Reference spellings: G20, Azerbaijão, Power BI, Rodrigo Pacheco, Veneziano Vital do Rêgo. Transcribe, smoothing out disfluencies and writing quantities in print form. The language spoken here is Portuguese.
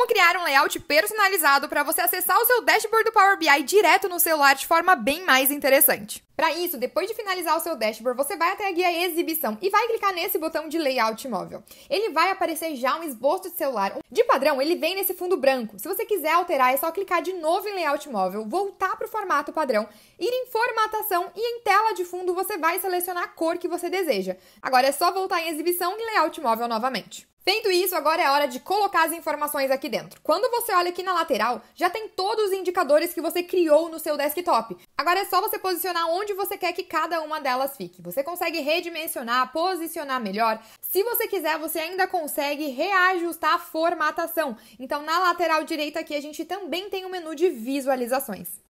como criar um layout personalizado para você acessar o seu dashboard do Power BI direto no celular de forma bem mais interessante. Para isso, depois de finalizar o seu dashboard, você vai até a guia Exibição e vai clicar nesse botão de Layout Móvel. Ele vai aparecer já um esboço de celular. De padrão, ele vem nesse fundo branco. Se você quiser alterar, é só clicar de novo em Layout Móvel, voltar para o formato padrão, ir em Formatação e em Tela de Fundo você vai selecionar a cor que você deseja. Agora é só voltar em Exibição e Layout Móvel novamente. Feito isso, agora é hora de colocar as informações aqui dentro. Quando você olha aqui na lateral, já tem todos os indicadores que você criou no seu desktop. Agora é só você posicionar onde você quer que cada uma delas fique. Você consegue redimensionar, posicionar melhor. Se você quiser, você ainda consegue reajustar a formatação. Então, na lateral direita aqui, a gente também tem um menu de visualizações.